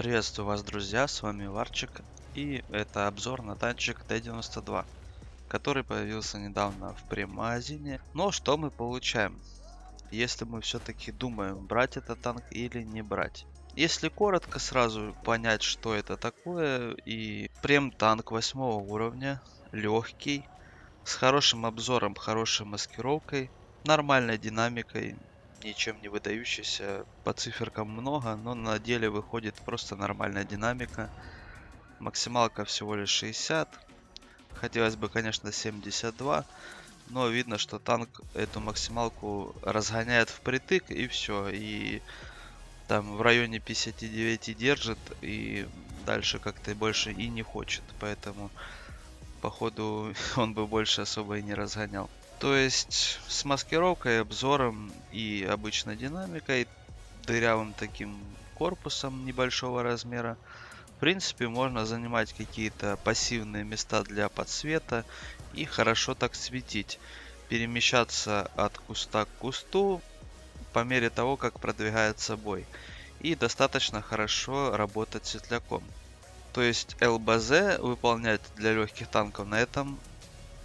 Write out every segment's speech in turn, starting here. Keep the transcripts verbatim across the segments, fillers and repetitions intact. Приветствую вас, друзья, с вами Варчик, и это обзор на танчик Т девяносто два, который появился недавно в премагазине. Но что мы получаем, если мы все-таки думаем, брать этот танк или не брать? Если коротко, сразу понять, что это такое, и прем танк восьмого уровня, легкий, с хорошим обзором, хорошей маскировкой, нормальной динамикой. Ничем не выдающийся, по циферкам много, но на деле выходит просто нормальная динамика. Максималка всего лишь шестьдесят, хотелось бы, конечно, семьдесят два, но видно, что танк эту максималку разгоняет впритык, и все, и там в районе пятидесяти девяти держит, и дальше как-то больше и не хочет, поэтому походу он бы больше особо и не разгонял. То есть с маскировкой, обзором и обычной динамикой, дырявым таким корпусом небольшого размера, в принципе, можно занимать какие-то пассивные места для подсвета и хорошо так светить, перемещаться от куста к кусту по мере того, как продвигается бой, и достаточно хорошо работать светляком. То есть ЛБЗ выполнять для легких танков на этом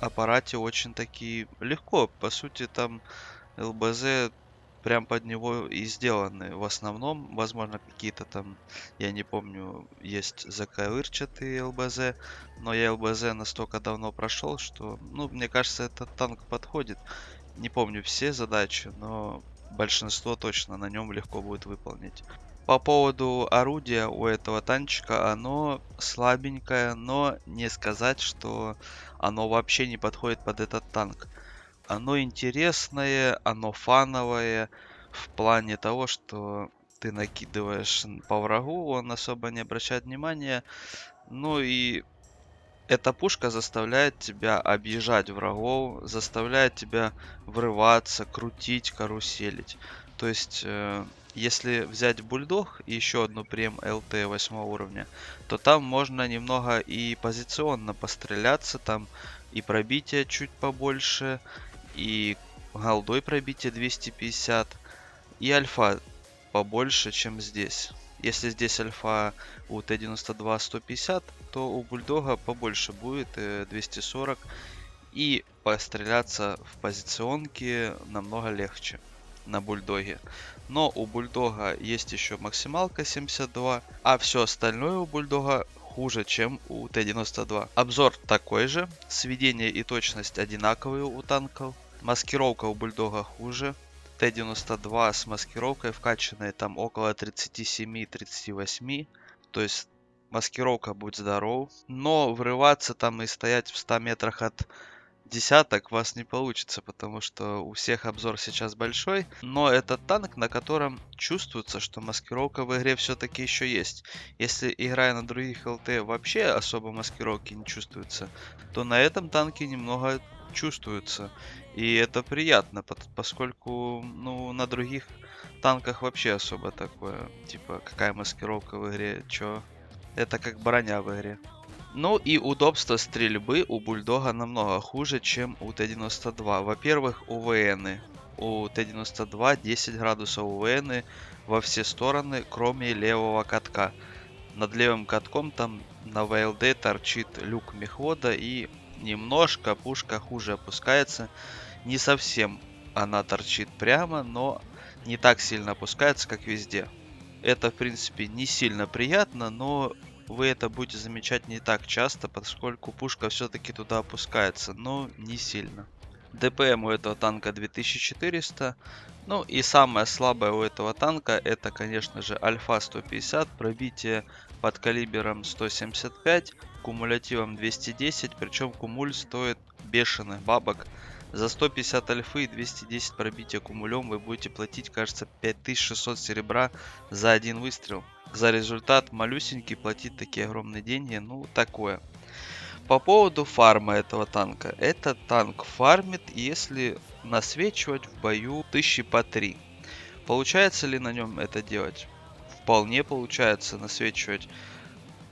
аппарате очень таки легко. По сути, там ЛБЗ прям под него и сделаны в основном. Возможно, какие-то там, я не помню, есть заковырчатые ЛБЗ, но я ЛБЗ настолько давно прошел, что, ну, мне кажется, этот танк подходит. Не помню все задачи, но большинство точно на нем легко будет выполнить. По поводу орудия у этого танчика, оно слабенькое, но не сказать, что оно вообще не подходит под этот танк. Оно интересное, оно фановое в плане того, что ты накидываешь по врагу, он особо не обращает внимания. Ну и эта пушка заставляет тебя объезжать врагов, заставляет тебя врываться, крутить, каруселить. То есть, если взять Бульдог и еще одну прем ЛТ восьмого уровня, то там можно немного и позиционно постреляться, там и пробитие чуть побольше, и голдой пробитие двести пятьдесят, и альфа побольше, чем здесь. Если здесь альфа у Т девяносто два сто пятьдесят, то у Бульдога побольше будет, двести сорок, и постреляться в позиционке намного легче на Бульдоге. Но у Бульдога есть еще максималка семьдесят два, а все остальное у Бульдога хуже, чем у Т девяносто два. Обзор такой же, сведение и точность одинаковые у танков, маскировка у Бульдога хуже. Т девяносто два с маскировкой вкачанной там около тридцати семи тридцати восьми, то есть маскировка будь здоров, но врываться там и стоять в ста метрах от десяток вас не получится, потому что у всех обзор сейчас большой. Но это танк, на котором чувствуется, что маскировка в игре все-таки еще есть. Если, играя на других ЛТ, вообще особо маскировки не чувствуется, то на этом танке немного чувствуется. И это приятно, поскольку, ну, на других танках вообще особо такое. Типа, какая маскировка в игре, чё? Это как броня в игре. Ну и удобство стрельбы у Бульдога намного хуже, чем у Т девяносто два. Во-первых, УВНы. У Т девяносто два десять градусов УВНы во все стороны, кроме левого катка. Над левым катком там на ВЛД торчит люк мехвода, и немножко пушка хуже опускается. Не совсем она торчит прямо, но не так сильно опускается, как везде. Это, в принципе, не сильно приятно, но вы это будете замечать не так часто, поскольку пушка все-таки туда опускается, но не сильно. ДПМ у этого танка две тысячи четыреста. Ну и самое слабое у этого танка, это, конечно же, альфа сто пятьдесят, пробитие под калибером сто семьдесят пять, кумулятивом двести десять, причем кумуль стоит бешеных бабок. За сто пятьдесят альфы и двести десять пробития кумулем вы будете платить, кажется, пять тысяч шестьсот серебра за один выстрел. За результат малюсенький, платить такие огромные деньги, ну такое. По поводу фарма этого танка. Этот танк фармит, если насвечивать в бою тысячи по три. Получается ли на нем это делать? Вполне получается насвечивать,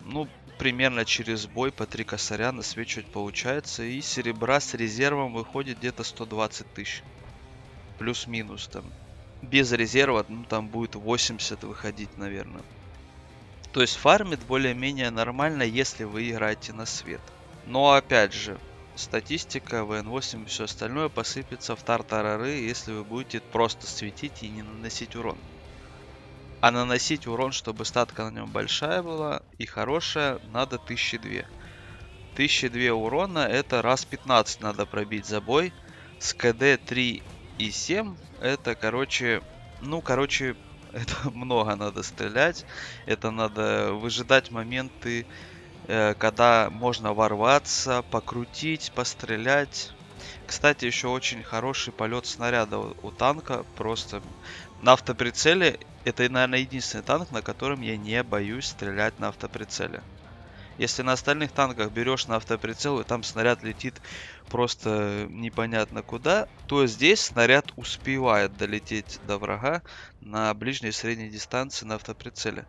ну, примерно через бой по три косаря насвечивать получается, и серебра с резервом выходит где-то сто двадцать тысяч, плюс-минус там. Без резерва, ну, там будет восемьдесят выходить, наверное. То есть фармит более-менее нормально, если вы играете на свет. Но опять же, статистика, вэ эн восемь и все остальное посыпется в тартарары, если вы будете просто светить и не наносить урон. А наносить урон, чтобы статка на нем большая была и хорошая, надо тысяча две. тысяча две урона, это раз пятнадцать надо пробить за бой. С КД три и семь это, короче, ну, короче, это много надо стрелять. Это надо выжидать моменты, когда можно ворваться, покрутить, пострелять. Кстати, еще очень хороший полет снаряда у танка. Просто на автоприцеле. Это, наверное, единственный танк, на котором я не боюсь стрелять на автоприцеле. Если на остальных танках берешь на автоприцел, и там снаряд летит просто непонятно куда, то здесь снаряд успевает долететь до врага на ближней и средней дистанции на автоприцеле.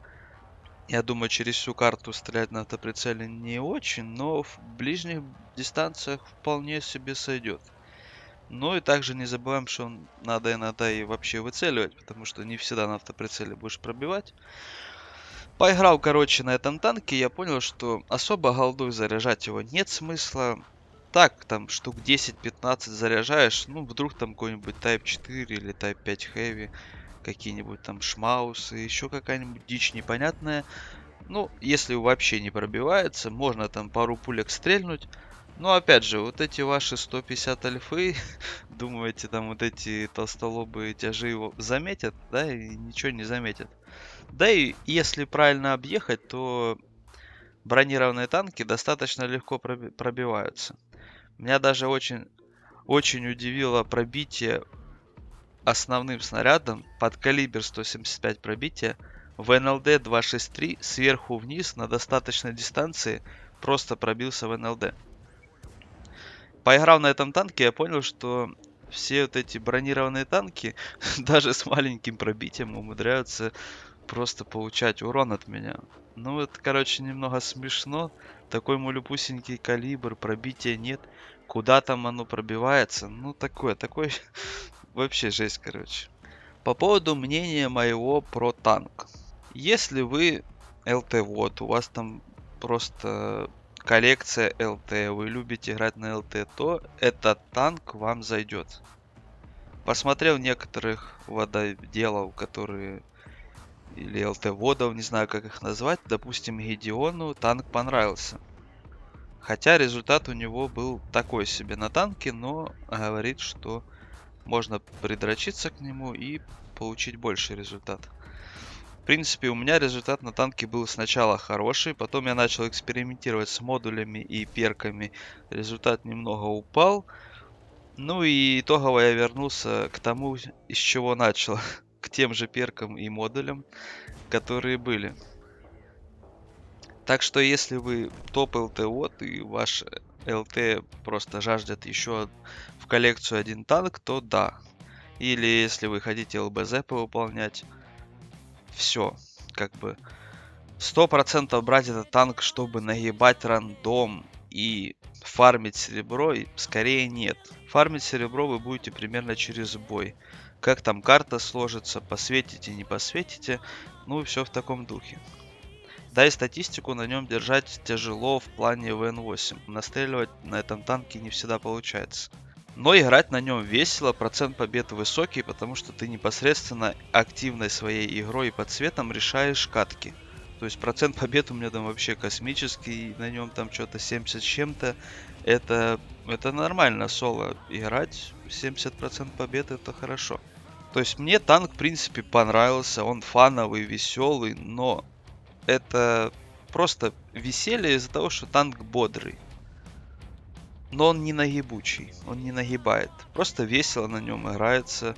Я думаю, через всю карту стрелять на автоприцеле не очень, но в ближних дистанциях вполне себе сойдет. Ну и также не забываем, что надо иногда и вообще выцеливать, потому что не всегда на автоприцеле будешь пробивать. Поиграл, короче, на этом танке, я понял, что особо голдой заряжать его нет смысла. Так, там штук десять-пятнадцать заряжаешь, ну вдруг там какой-нибудь тайп четыре или тайп пять Heavy, какие-нибудь там шмаусы, еще какая-нибудь дичь непонятная. Ну, если вообще не пробивается, можно там пару пулек стрельнуть. Но опять же, вот эти ваши сто пятьдесят альфы, думаете, там вот эти толстолобые тяжи его заметят, да, и ничего не заметят. Да и если правильно объехать, то бронированные танки достаточно легко проби- пробиваются. Меня даже очень, очень удивило пробитие основным снарядом под калибр сто семьдесят пять пробития в эн эл дэ два шесть три сверху вниз на достаточной дистанции просто пробился в эн эл дэ. Поиграв на этом танке, я понял, что все вот эти бронированные танки даже с маленьким пробитием умудряются просто получать урон от меня. Ну вот, короче, немного смешно. Такой малюпусенький калибр, пробития нет. Куда там оно пробивается? Ну такое, такое вообще жесть, короче. По поводу мнения моего про танк. Если вы эл тэ, вот, у вас там просто... коллекция эл тэ, вы любите играть на эл тэ, то этот танк вам зайдет. Посмотрел некоторых вододелов, которые... или эл тэ-водов, не знаю, как их назвать. Допустим, Гедиону танк понравился. Хотя результат у него был такой себе на танке, но говорит, что можно придрочиться к нему и получить больший результат. В принципе, у меня результат на танке был сначала хороший, потом я начал экспериментировать с модулями и перками. Результат немного упал. Ну и итогово я вернулся к тому, из чего начал. К тем же перкам и модулям, которые были. Так что, если вы топ эл тэ, вот, и ваш эл тэ просто жаждет еще в коллекцию один танк, то да. Или если вы хотите эл бэ зэ повыполнять... Все, как бы сто процентов брать этот танк, чтобы нагибать рандом и фармить серебро, скорее нет. Фармить серебро вы будете примерно через бой. Как там карта сложится, посветите, не посветите, ну и все в таком духе. Да и статистику на нем держать тяжело в плане вэ эн восемь. Настреливать на этом танке не всегда получается. Но играть на нем весело, процент побед высокий, потому что ты непосредственно активной своей игрой и подсветом решаешь катки. То есть процент побед у меня там вообще космический, на нем там что-то семьдесят с чем-то. Это, это нормально, соло играть, семьдесят процентов побед это хорошо. То есть мне танк в принципе понравился, он фановый, веселый, но это просто веселье из-за того, что танк бодрый. Но он не нагибучий, он не нагибает. Просто весело на нем играется.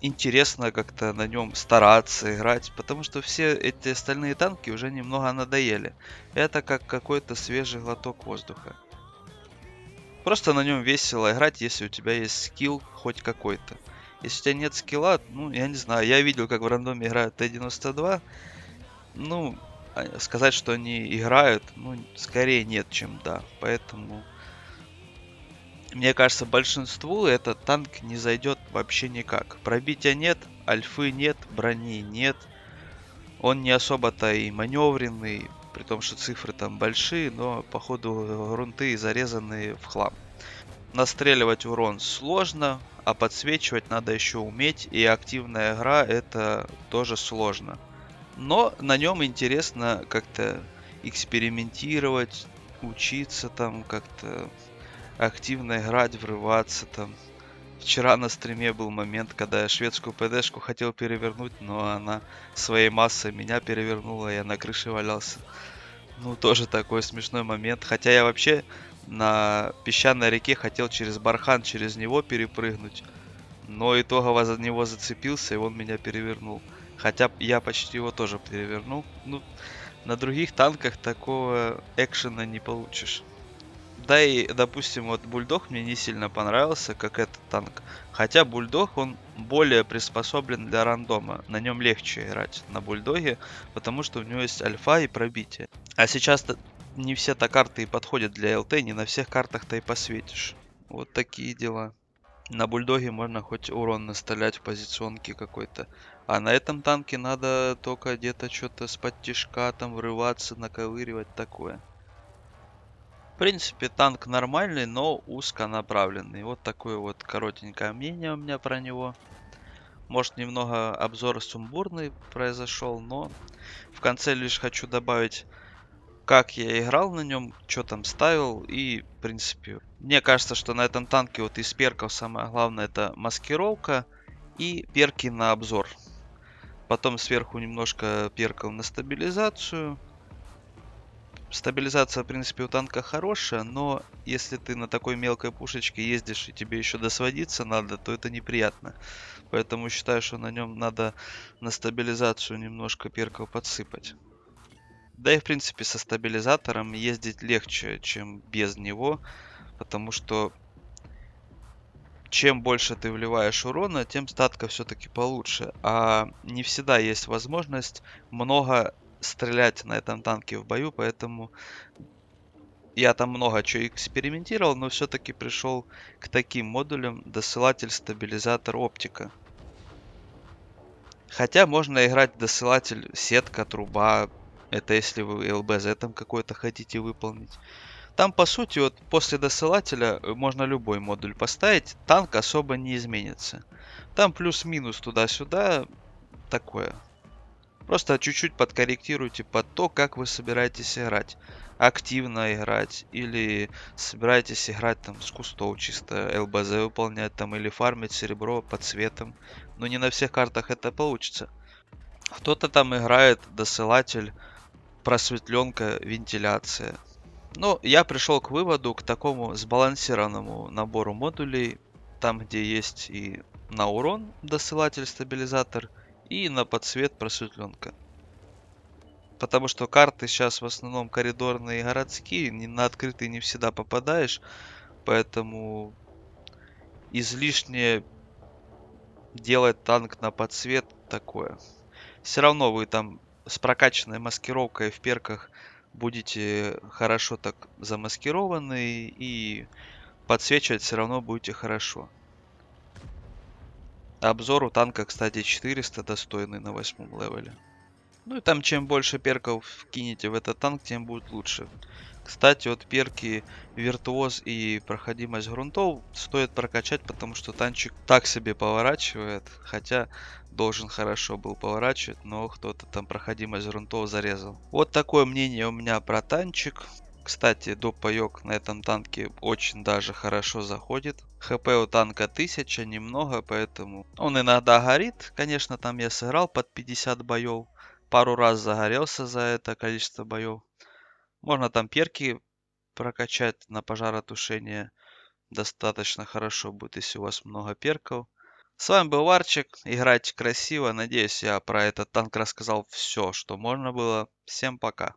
Интересно как-то на нем стараться играть. Потому что все эти остальные танки уже немного надоели. Это как какой-то свежий глоток воздуха. Просто на нем весело играть, если у тебя есть скилл хоть какой-то. Если у тебя нет скилла, ну я не знаю. Я видел, как в рандоме играют тэ девяносто два. Ну, сказать, что они играют, ну, скорее нет, чем да. Поэтому... мне кажется, большинству этот танк не зайдет вообще никак. Пробития нет, альфы нет, брони нет. Он не особо-то и маневренный, при том, что цифры там большие, но по ходу грунты зарезаны в хлам. Настреливать урон сложно, а подсвечивать надо еще уметь, и активная игра это тоже сложно. Но на нем интересно как-то экспериментировать, учиться там, как-то активно играть, врываться там. Вчера на стриме был момент, когда я шведскую ПДшку хотел перевернуть, но она своей массой меня перевернула, я на крыше валялся. Ну, тоже такой смешной момент. Хотя я вообще на песчаной реке хотел через бархан, через него перепрыгнуть. Но итогово за него зацепился, и он меня перевернул. Хотя я почти его тоже перевернул. Ну, на других танках такого экшена не получишь. Да и, допустим, вот Бульдог мне не сильно понравился, как этот танк. Хотя Бульдог, он более приспособлен для рандома. На нем легче играть, на Бульдоге, потому что у него есть альфа и пробитие. А сейчас-то не все-то карты и подходят для ЛТ, не на всех картах-то и посветишь. Вот такие дела. На Бульдоге можно хоть урон настрелять в позиционке какой-то. А на этом танке надо только где-то что-то с-под тишка, там врываться, наковыривать, такое. В принципе, танк нормальный, но узконаправленный. Вот такое вот коротенькое мнение у меня про него. Может, немного обзор сумбурный произошел, но в конце лишь хочу добавить, как я играл на нем, что там ставил. И, в принципе, мне кажется, что на этом танке вот из перков самое главное это маскировка и перки на обзор. Потом сверху немножко перков на стабилизацию. Стабилизация, в принципе, у танка хорошая, но если ты на такой мелкой пушечке ездишь и тебе еще досводиться надо, то это неприятно. Поэтому считаю, что на нем надо на стабилизацию немножко перков подсыпать. Да и, в принципе, со стабилизатором ездить легче, чем без него, потому что чем больше ты вливаешь урона, тем статка все-таки получше. А не всегда есть возможность много стрелять на этом танке в бою, поэтому я там много чего экспериментировал, но все-таки пришел к таким модулям: досылатель, стабилизатор, оптика. Хотя можно играть досылатель, сетка, труба, это если вы ЛБЗ там какой-то хотите выполнить. Там по сути вот после досылателя можно любой модуль поставить, танк особо не изменится. Там плюс-минус туда-сюда, такое. Просто чуть-чуть подкорректируйте под то, как вы собираетесь играть. Активно играть или собираетесь играть там с кустов чисто, ЛБЗ выполнять там или фармить серебро под светом. Но не на всех картах это получится. Кто-то там играет досылатель, просветленка, вентиляция. Но я пришел к выводу, к такому сбалансированному набору модулей. Там, где есть и на урон досылатель, стабилизатор, и на подсвет просветленка. Потому что карты сейчас в основном коридорные и городские. На открытые не всегда попадаешь. Поэтому излишне делать танк на подсвет такое. Все равно вы там с прокачанной маскировкой в перках будете хорошо так замаскированы. И подсвечивать все равно будете хорошо. Обзор у танка, кстати, четыреста достойный на восьмом левеле. Ну и там чем больше перков кинете в этот танк, тем будет лучше. Кстати, вот перки виртуоз и проходимость грунтов стоит прокачать, потому что танчик так себе поворачивает. Хотя должен хорошо был поворачивать, но кто-то там проходимость грунтов зарезал. Вот такое мнение у меня про танчик. Кстати, допаёк на этом танке очень даже хорошо заходит. ХП у танка тысяча, немного, поэтому он иногда горит. Конечно, там я сыграл под пятьдесят боев. Пару раз загорелся за это количество боев. Можно там перки прокачать на пожаротушение. Достаточно хорошо будет, если у вас много перков. С вами был Варчик. Играйте красиво. Надеюсь, я про этот танк рассказал все, что можно было. Всем пока.